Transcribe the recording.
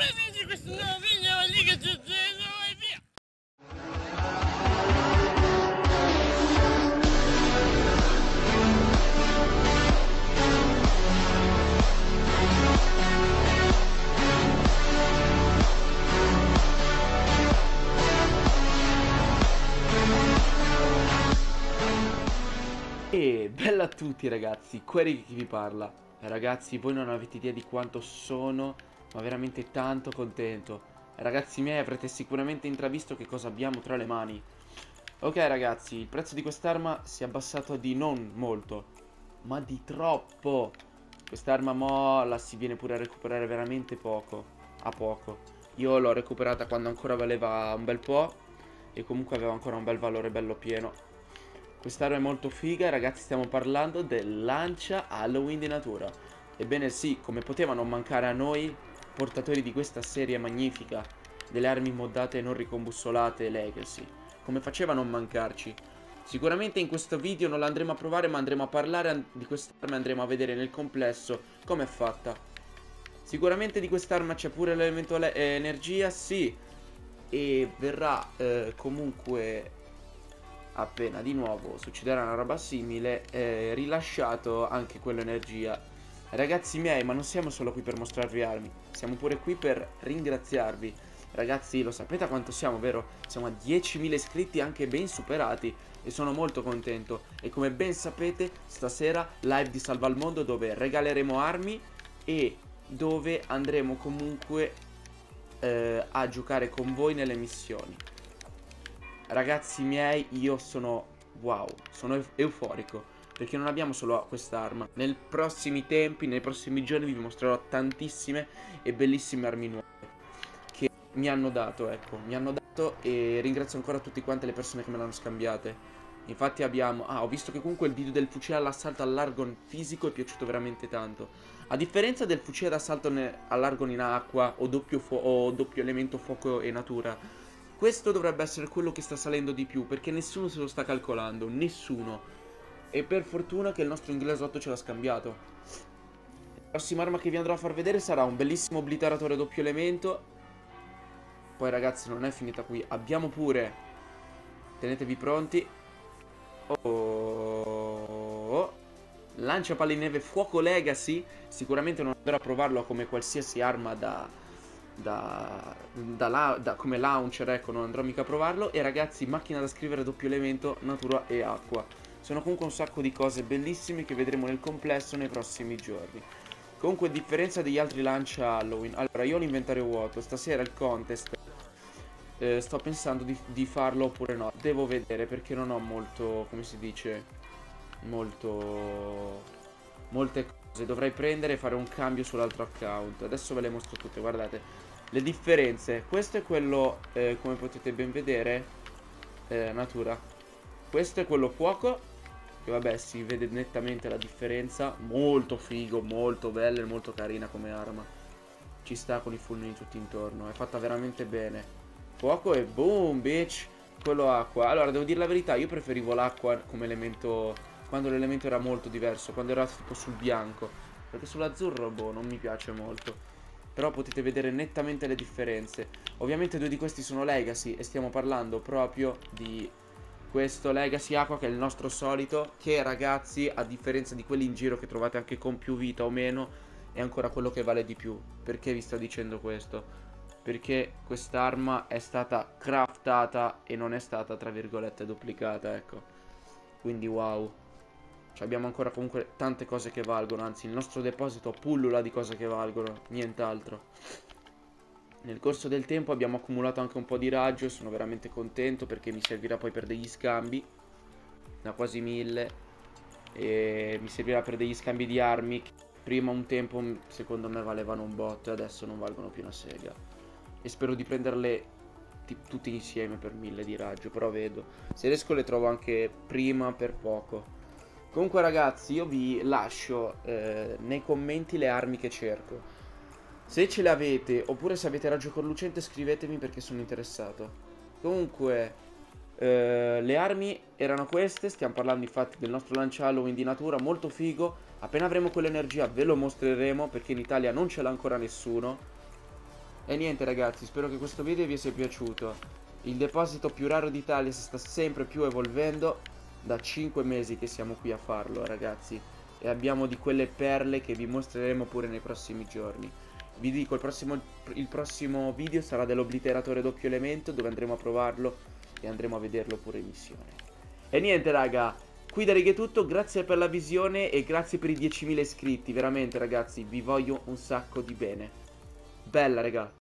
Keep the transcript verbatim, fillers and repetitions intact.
prenditi questo nuovo video, ma lì che c'è e via. E bella a tutti ragazzi, qua Righe che vi parla. Ragazzi, voi non avete idea di quanto sono, ma veramente tanto contento. Ragazzi miei, avrete sicuramente intravisto che cosa abbiamo tra le mani. Ok ragazzi, il prezzo di quest'arma si è abbassato di non molto, ma di troppo. Quest'arma molla, si viene pure a recuperare veramente poco, a poco. Io l'ho recuperata quando ancora valeva un bel po' e comunque aveva ancora un bel valore bello pieno. Quest'arma è molto figa, ragazzi, stiamo parlando del lancia Halloween di natura. Ebbene sì, come poteva non mancare a noi, portatori di questa serie magnifica, delle armi moddate e non ricombussolate Legacy, come faceva a non mancarci? Sicuramente in questo video non la andremo a provare, ma andremo a parlare di quest'arma e andremo a vedere nel complesso come è fatta. Sicuramente di quest'arma c'è pure l'elemento energia, sì, e verrà eh, comunque... appena di nuovo succederà una roba simile, eh, rilasciato anche quello energia. Ragazzi miei, ma non siamo solo qui per mostrarvi armi, siamo pure qui per ringraziarvi. Ragazzi, lo sapete quanto siamo, vero? Siamo a diecimila iscritti, anche ben superati, e sono molto contento. E come ben sapete, stasera live di Salva il Mondo, dove regaleremo armi e dove andremo comunque eh, a giocare con voi nelle missioni. Ragazzi miei, io sono wow, sono euforico, perché non abbiamo solo quest'arma. Nei prossimi tempi, nei prossimi giorni vi mostrerò tantissime e bellissime armi nuove che mi hanno dato, ecco, mi hanno dato, e ringrazio ancora tutte quante le persone che me l'hanno scambiate. Infatti abbiamo, ah, ho visto che comunque il video del fucile all'assalto all'argon fisico è piaciuto veramente tanto. A differenza del fucile d'assalto all'argon in acqua o doppio, o doppio elemento fuoco e natura, questo dovrebbe essere quello che sta salendo di più, perché nessuno se lo sta calcolando, nessuno. E per fortuna che il nostro inglesotto ce l'ha scambiato. La prossima arma che vi andrò a far vedere sarà un bellissimo obliteratore doppio elemento. Poi ragazzi, non è finita qui, abbiamo pure, tenetevi pronti, oh, lancia pallineve fuoco Legacy. Sicuramente non andrò a provarlo come qualsiasi arma da... Da, da, la, da come launcher, ecco, non andrò mica a provarlo. E ragazzi, macchina da scrivere doppio elemento natura e acqua. Sono comunque un sacco di cose bellissime che vedremo nel complesso nei prossimi giorni. Comunque, a differenza degli altri lancia Halloween, allora io ho l'inventario vuoto. Stasera il contest eh, sto pensando di, di farlo oppure no, devo vedere, perché non ho molto, come si dice, molto molte cose. Dovrei prendere e fare un cambio sull'altro account. Adesso ve le mostro tutte, guardate le differenze. Questo è quello, eh, come potete ben vedere, eh, natura. Questo è quello fuoco, che vabbè, si vede nettamente la differenza. Molto figo, molto bella e molto carina come arma. Ci sta con i fulmini tutti intorno, è fatta veramente bene. Fuoco e boom bitch. Quello acqua, allora devo dire la verità, io preferivo l'acqua come elemento, quando l'elemento era molto diverso, quando era tipo sul bianco, perché sull'azzurro, boh, non mi piace molto. Però potete vedere nettamente le differenze. Ovviamente due di questi sono Legacy, e stiamo parlando proprio di questo Legacy Acqua, che è il nostro solito, che ragazzi, a differenza di quelli in giro che trovate anche con più vita o meno, è ancora quello che vale di più. Perché vi sto dicendo questo? Perché quest'arma è stata craftata e non è stata, tra virgolette, duplicata, ecco. Quindi wow, cioè abbiamo ancora comunque tante cose che valgono, anzi il nostro deposito pullula di cose che valgono, nient'altro. Nel corso del tempo abbiamo accumulato anche un po' di raggio, e sono veramente contento perché mi servirà poi per degli scambi, da quasi mille, e mi servirà per degli scambi di armi che prima un tempo secondo me valevano un botto e adesso non valgono più una sega. E spero di prenderle tutte insieme per mille di raggio, però vedo, se riesco le trovo anche prima per poco. Comunque ragazzi, io vi lascio eh, nei commenti le armi che cerco. Se ce le avete, oppure se avete raggio conlucente, scrivetemi perché sono interessato. Comunque eh, le armi erano queste. Stiamo parlando infatti del nostro lancia Halloween di natura, molto figo. Appena avremo quell'energia ve lo mostreremo, perché in Italia non ce l'ha ancora nessuno. E niente ragazzi, spero che questo video vi sia piaciuto. Il deposito più raro d'Italia si sta sempre più evolvendo. Da cinque mesi che siamo qui a farlo ragazzi, e abbiamo di quelle perle che vi mostreremo pure nei prossimi giorni. Vi dico, il prossimo, il prossimo video sarà dell'obliteratore doppio elemento, dove andremo a provarlo e andremo a vederlo pure in missione. E niente raga, qui da Righe è tutto, grazie per la visione e grazie per i diecimila iscritti. Veramente ragazzi, vi voglio un sacco di bene. Bella raga.